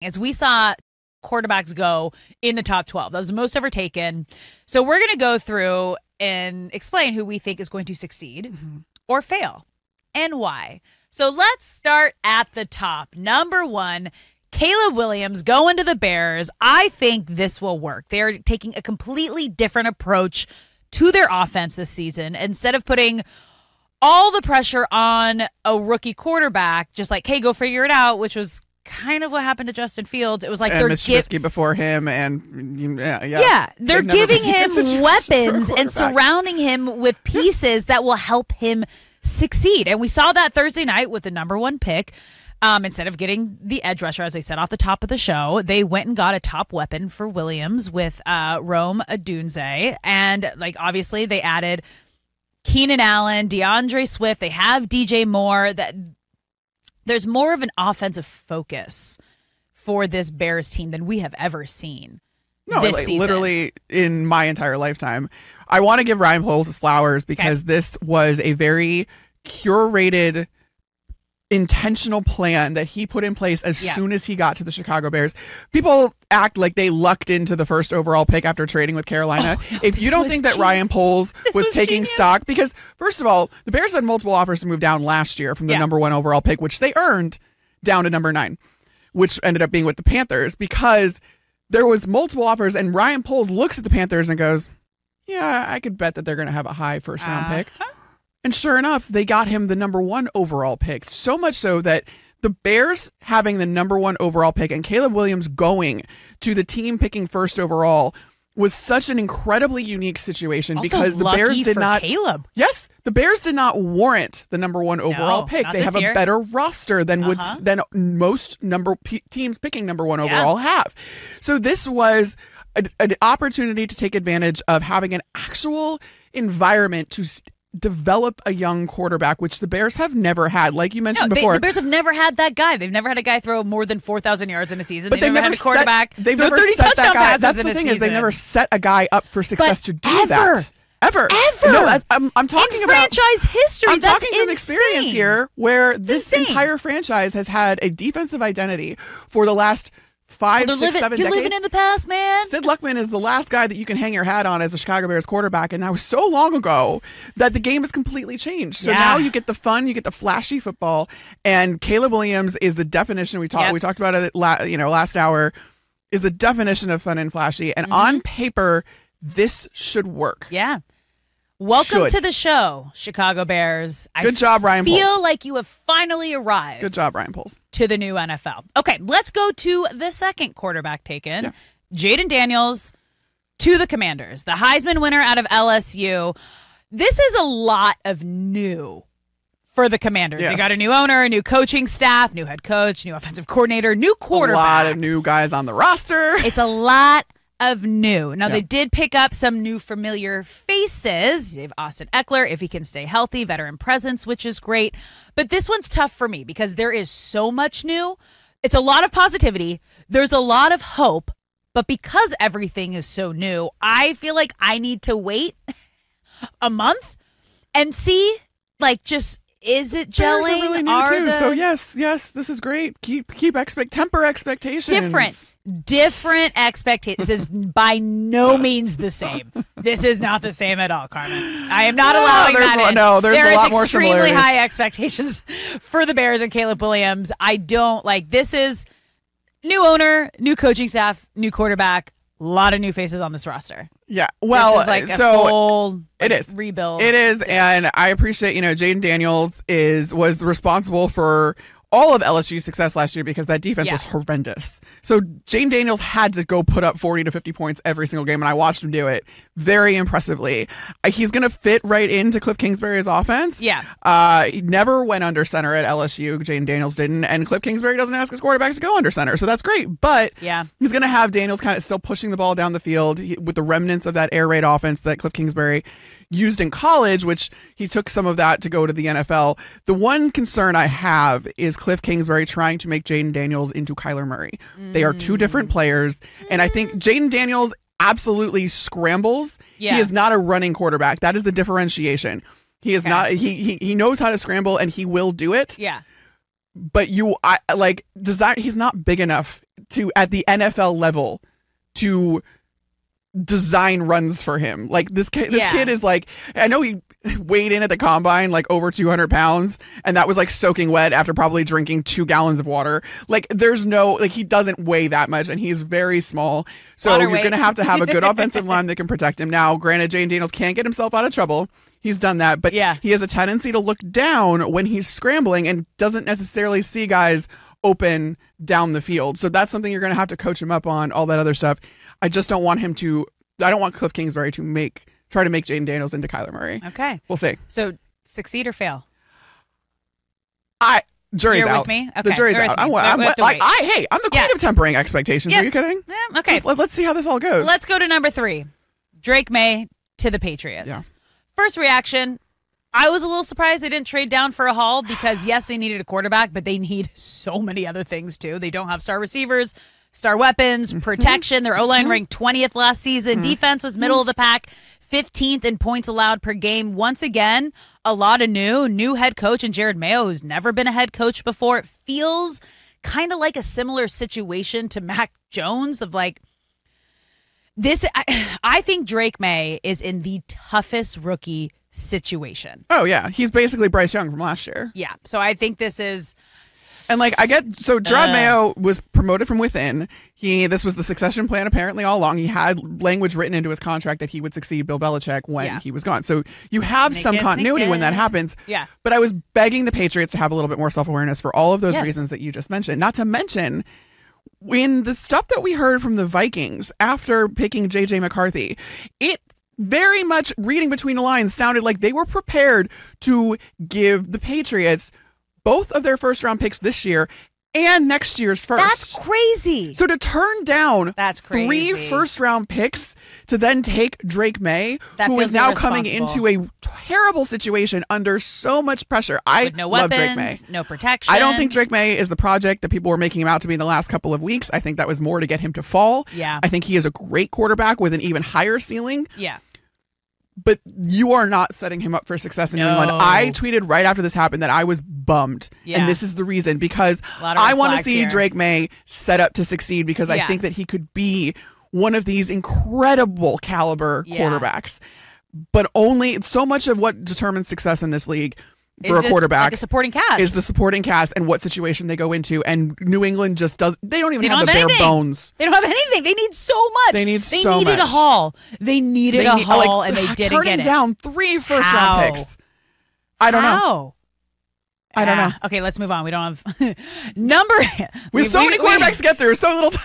is we saw quarterbacks go in the top 12. That was the most ever taken. So we're going to go through and explain who we think is going to succeed or fail and why. So let's start at the top. Number one, Caleb Williams going to the Bears. I think this will work. They're taking a completely different approach to their offense this season. Instead of putting all the pressure on a rookie quarterback, just like, hey, go figure it out, which was kind of what happened to Justin Fields. It was like they're giving before him, and they're giving him weapons and surrounding him with pieces that will help him succeed. And we saw that Thursday night with the #1 pick. Instead of getting the edge rusher, as I said off the top of the show, they went and got a top weapon for Williams with Rome Adunze, and like obviously they added Keenan Allen, DeAndre Swift. They have DJ Moore. That there's more of an offensive focus for this Bears team than we have ever seen. No, like, literally in my entire lifetime. I want to give Ryan Poles his flowers because this was a very curated, intentional plan that he put in place as soon as he got to the Chicago Bears. People act like they lucked into the first overall pick after trading with Carolina. Oh, no, if you don't think that Ryan Poles was taking stock, because first of all, the Bears had multiple offers to move down last year from the #1 overall pick, which they earned, down to #9, which ended up being with the Panthers, because there was multiple offers, and Ryan Poles looks at the Panthers and goes, yeah, I could bet that they're going to have a high first round pick. And sure enough, they got him the #1 overall pick. So much so that the Bears having the #1 overall pick and Caleb Williams going to the team picking first overall was such an incredibly unique situation, because the Bears did not. Yes, the Bears did not warrant the #1 overall pick. They have a better roster than than most teams picking #1 overall have. So this was an opportunity to take advantage of having an actual environment to develop a young quarterback, which the Bears have never had. Like you mentioned before, the Bears have never had that guy. They've never had a guy throw more than 4,000 yards in a season. But they've never had a quarterback. They've never set that guy. That's the thing, is they've never set a guy up for success to do that. Ever. No, I'm talking about franchise history. I'm talking from experience here, where this entire franchise has had a defensive identity for the last 5, 6, 7 decades. You're living in the past, man. Sid Luckman is the last guy that you can hang your hat on as a Chicago Bears quarterback, and that was so long ago that the game has completely changed. So now you get the fun, you get the flashy football, and Caleb Williams is the definition. We talked about it last hour, is the definition of fun and flashy, and on paper this should work. Welcome to the show, Chicago Bears. Good job, Ryan Poles. I feel like you have finally arrived. Good job, Ryan Poles. To the new NFL. Okay, let's go to the second quarterback taken, Jayden Daniels, to the Commanders, the Heisman winner out of LSU. This is a lot of new for the Commanders. They got a new owner, a new coaching staff, new head coach, new offensive coordinator, new quarterback. A lot of new guys on the roster. It's a lot of new. Now they did pick up some new familiar faces. They have Austin Eckler, if he can stay healthy, veteran presence, which is great. But this one's tough for me because there is so much new. It's a lot of positivity. There's a lot of hope. But because everything is so new, I feel like I need to wait a month and see, like, just is it gelling? Bears are really new too. So yes, this is great. Temper expectations. Different expectations. This is by no means the same. This is not the same at all, Carmen. I am not allowing that. There's a lot more similarities. Extremely high expectations for the Bears and Caleb Williams. I don't like. This is new owner, new coaching staff, new quarterback. A lot of new faces on this roster. Yeah, well, this is like a full rebuild. It is, and I appreciate, Jayden Daniels was responsible for all of LSU's success last year because that defense was horrendous. So Jayden Daniels had to go put up 40 to 50 points every single game, and I watched him do it very impressively. He's going to fit right into Cliff Kingsbury's offense. Yeah. He never went under center at LSU. Jayden Daniels didn't, and Cliff Kingsbury doesn't ask his quarterbacks to go under center, so that's great. But he's going to have Daniels kind of still pushing the ball down the field with the remnants of that air raid offense that Cliff Kingsbury used in college, which he took some of that to go to the NFL. The one concern I have is Cliff Kingsbury trying to make Jayden Daniels into Kyler Murray. They are two different players, and I think Jayden Daniels absolutely scrambles. He is not a running quarterback. That is the differentiation. He is not. He knows how to scramble, and he will do it. But he's not big enough to at the NFL level to design runs for him. Like this kid is like, I know he weighed in at the combine like over 200 pounds, and that was like soaking wet after probably drinking 2 gallons of water. Like there's no, like he doesn't weigh that much, and he's very small. So you're going to have a good offensive line that can protect him. Now, granted, Jayden Daniels can't get himself out of trouble. He's done that, but he has a tendency to look down when he's scrambling and doesn't necessarily see guys open down the field. So that's something you're going to have to coach him up on, all that other stuff. I just don't want him to, I don't want Cliff Kingsbury to try to make Jayden Daniels into Kyler Murray. Okay. We'll see. So succeed or fail? Jury's out. You're with me? Okay. The jury's out. I'm the queen of tempering expectations. Yep. Are you kidding? Yeah, okay. Just, let's see how this all goes. Let's go to number 3. Drake May to the Patriots. Yeah. First reaction, I was a little surprised they didn't trade down for a haul because, yes, they needed a quarterback, but they need so many other things, too. They don't have star receivers, star weapons, protection. Their O-line ranked 20th last season. Defense was middle of the pack, 15th in points allowed per game. Once again, a lot of new head coach and Jared Mayo, who's never been a head coach before. It feels kind of like a similar situation to Mac Jones of like, this, I think Drake May is in the toughest rookie situation. Oh, yeah. He's basically Bryce Young from last year. Yeah. So I think this is... And like, I get... So Jared Mayo was promoted from within. This was the succession plan apparently all along. He had language written into his contract that he would succeed Bill Belichick when he was gone. So you have some continuity when that happens. Yeah. But I was begging the Patriots to have a little bit more self-awareness for all of those reasons that you just mentioned. Not to mention... When the stuff that we heard from the Vikings after picking J.J. McCarthy, it very much, reading between the lines, sounded like they were prepared to give the Patriots both of their first-round picks this year and next year's first. That's crazy. So to turn down 3 first-round picks to then take Drake May, who is now coming into a terrible situation under so much pressure. I love Drake May. No protection. I don't think Drake May is the project that people were making him out to be in the last couple of weeks. I think that was more to get him to fall. Yeah. I think he is a great quarterback with an even higher ceiling. Yeah. But you are not setting him up for success in New England. I tweeted right after this happened that I was bummed. Yeah. And this is the reason, because I want to see Drake May set up to succeed, because I think that he could be one of these incredible caliber quarterbacks. But only so much of what determines success in this league for a quarterback like is the supporting cast and what situation they go into. And New England just doesn't have bare bones. They don't have anything. They need so much. They needed a haul. They needed a haul, and they didn't get it. Turning down 3 first-round picks. I don't know. I don't know. Okay, let's move on. We don't have We have so many quarterbacks to get through. So little time.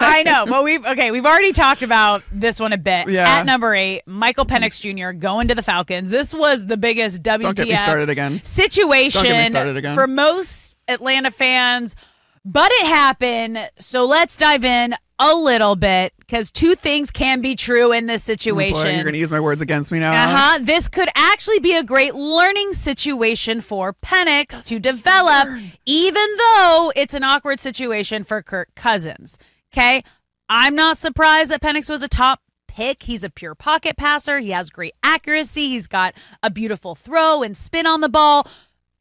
I know. Well, we've already talked about this one a bit. Yeah. At number 8, Michael Penix Jr. going to the Falcons. This was the biggest WTF situation for most Atlanta fans, but it happened. So let's dive in a little bit, because 2 things can be true in this situation. Oh boy, you're going to use my words against me now. This could actually be a great learning situation for Penix to develop, even though it's an awkward situation for Kirk Cousins. Okay, I'm not surprised that Penix was a top pick. He's a pure pocket passer. He has great accuracy. He's got a beautiful throw and spin on the ball.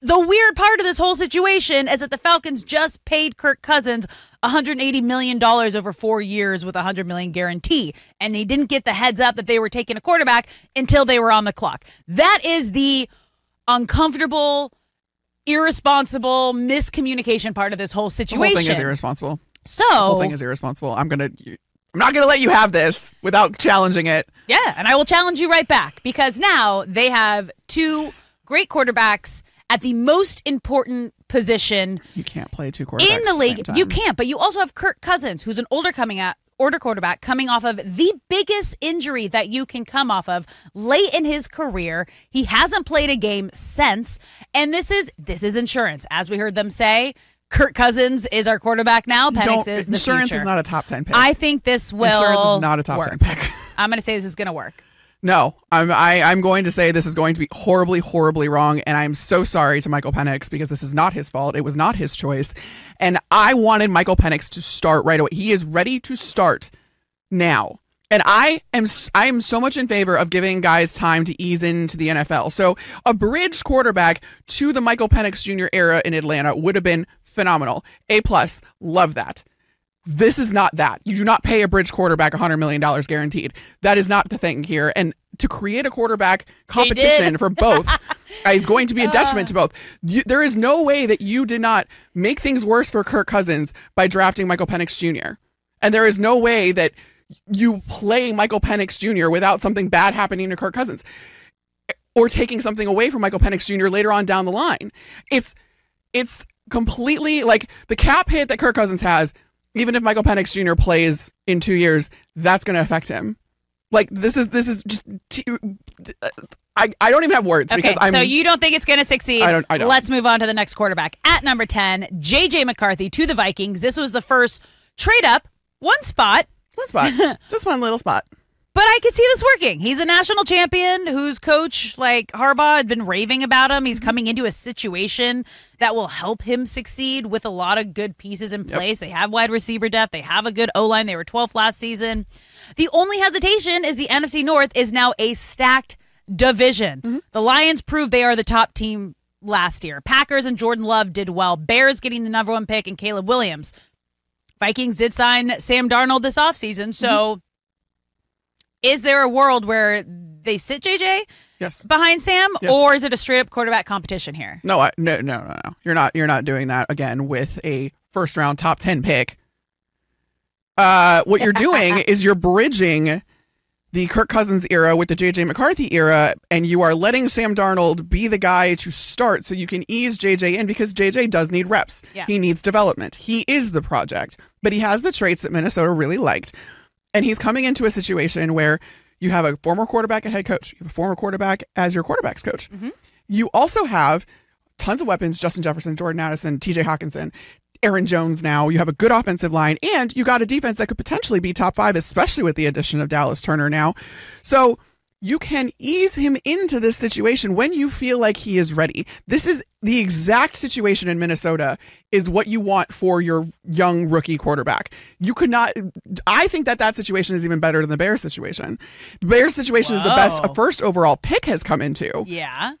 The weird part of this whole situation is that the Falcons just paid Kirk Cousins $180 million over 4 years with $100 million guarantee, and they didn't get the heads up that they were taking a quarterback until they were on the clock. That is the uncomfortable, irresponsible miscommunication part of this whole situation. The whole thing is irresponsible. I'm not going to let you have this without challenging it. Yeah, and I will challenge you right back, because now they have 2 great quarterbacks at the most important position. You can't play 2 quarterbacks in the league. You can't, but you also have Kirk Cousins, who's an older quarterback coming off of the biggest injury that you can come off of late in his career. He hasn't played a game since, and this is insurance. As we heard them say, Kirk Cousins is our quarterback now. Penix is the future. Insurance is not a top 10 pick. I think this will Insurance is not a top work. 10 pick. I'm going to say this is going to work. No, I'm going to say this is going to be horribly, horribly wrong, and I'm so sorry to Michael Penix, because this is not his fault. It was not his choice, and I wanted Michael Penix to start right away. He is ready to start now, and I am so much in favor of giving guys time to ease into the NFL. So a bridge quarterback to the Michael Penix Jr. era in Atlanta would have been phenomenal. A+, love that. This is not that. You do not pay a bridge quarterback $100 million guaranteed. That is not the thing here. And to create a quarterback competition for both is going to be a detriment to both. There is no way that you did not make things worse for Kirk Cousins by drafting Michael Penix Jr. And there is no way that you play Michael Penix Jr. without something bad happening to Kirk Cousins or taking something away from Michael Penix Jr. later on down the line. It's completely like the cap hit that Kirk Cousins has. Even if Michael Penix Jr. plays in 2 years, that's going to affect him. Like, this is just I don't even have words. Okay, because so you don't think it's going to succeed? I don't. Let's move on to the next quarterback. At number 10, J.J. McCarthy to the Vikings. This was the first trade up, one spot, just one little spot. But I could see this working. He's a national champion whose coach, like Harbaugh, had been raving about him. He's coming into a situation that will help him succeed with a lot of good pieces in place. Yep. They have wide receiver depth. They have a good O-line. They were 12th last season. The only hesitation is the NFC North is now a stacked division. Mm-hmm. The Lions proved they are the top team last year. Packers and Jordan Love did well. Bears getting the number 1 pick and Caleb Williams. Vikings did sign Sam Darnold this offseason, so... Mm-hmm. Is there a world where they sit JJ behind Sam, or is it a straight up quarterback competition here? No, no. You're not doing that again with a first round top 10 pick. What you're doing is you're bridging the Kirk Cousins era with the JJ McCarthy era, and you are letting Sam Darnold be the guy to start so you can ease JJ in because JJ does need reps. Yeah. He needs development. He is the project, but he has the traits that Minnesota really liked. And he's coming into a situation where you have a former quarterback and head coach. You have a former quarterback as your quarterback's coach. Mm-hmm. You also have tons of weapons, Justin Jefferson, Jordan Addison, TJ Hawkinson, Aaron Jones now. You have a good offensive line, and you got a defense that could potentially be top 5, especially with the addition of Dallas Turner now. So you can ease him into this situation when you feel like he is ready. This is the exact situation in Minnesota is what you want for your young rookie quarterback. You could not. I think that situation is even better than the Bears situation. The Bears situation is the best a first overall pick has come into. Yeah.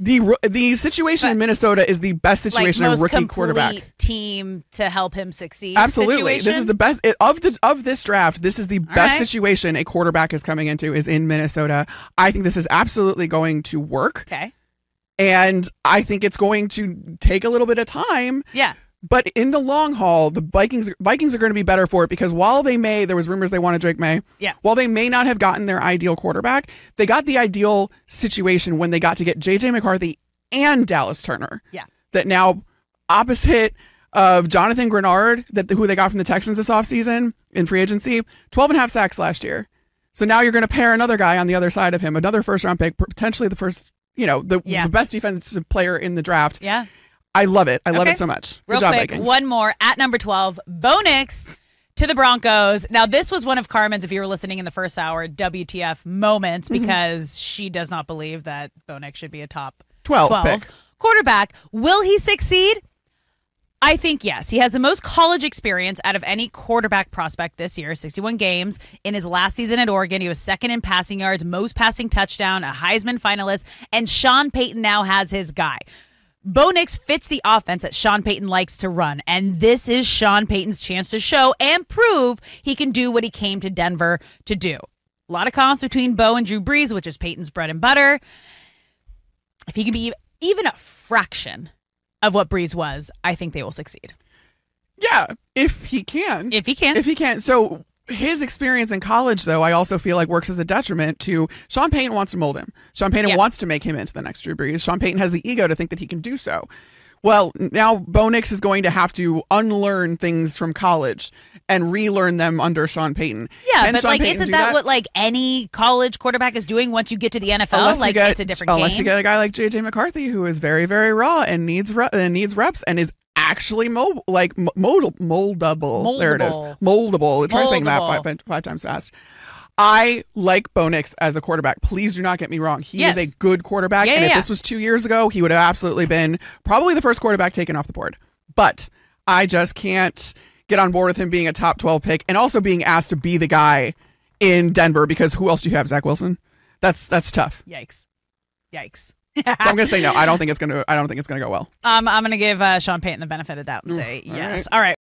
The situation in Minnesota is the best situation like a rookie quarterback team to help him succeed. Absolutely, this is the best of this draft. This is the best situation a quarterback is coming into is in Minnesota. I think this is absolutely going to work. Okay, and I think it's going to take a little bit of time. Yeah. But in the long haul, the Vikings are going to be better for it because while they may, there was rumors they wanted Drake May. Yeah. While they may not have gotten their ideal quarterback, they got the ideal situation when they got to get J.J. McCarthy and Dallas Turner. Yeah. That now opposite of Jonathan Grenard, who they got from the Texans this offseason in free agency, 12.5 sacks last year. So now you're going to pair another guy on the other side of him, another first-round pick, potentially the first, the best defensive player in the draft. Yeah. I love it. I love it so much. Real good job, quick, Vikings. One more at number 12, Bo Nix to the Broncos. Now, this was one of Carmen's, if you were listening in the first hour, WTF moments because she does not believe that Bo Nix should be a top 12 quarterback. Will he succeed? I think yes. He has the most college experience out of any quarterback prospect this year, 61 games. In his last season at Oregon, he was second in passing yards, most passing touchdown, a Heisman finalist, and Sean Payton now has his guy. Bo Nix fits the offense that Sean Payton likes to run, and this is Sean Payton's chance to show and prove he can do what he came to Denver to do. A lot of comps between Bo and Drew Brees, which is Payton's bread and butter. If he can be even a fraction of what Brees was, I think they will succeed. Yeah, if he can. If he can. If he can. So his experience in college, though, I also feel like works as a detriment to Sean Payton wants to mold him. Sean Payton wants to make him into the next Drew Brees. Sean Payton has the ego to think that he can do so. Well, now Bo Nix is going to have to unlearn things from college and relearn them under Sean Payton. Yeah, can but Sean like, Payton isn't that what like any college quarterback is doing once you get to the NFL? Unless like it's a different game. Unless you get a guy like J.J. McCarthy who is very, very raw and needs reps and is actually moldable. There it is. Moldable. Try saying that five times fast. I like Bo Nix as a quarterback. Please do not get me wrong. He is a good quarterback. Yeah, and if this was 2 years ago, he would have absolutely been probably the first quarterback taken off the board. But I just can't get on board with him being a top 12 pick and also being asked to be the guy in Denver because who else do you have? Zach Wilson? That's tough. Yikes. So I'm gonna say no. I don't think it's gonna go well. I'm gonna give Sean Payton the benefit of doubt and say yes. All right.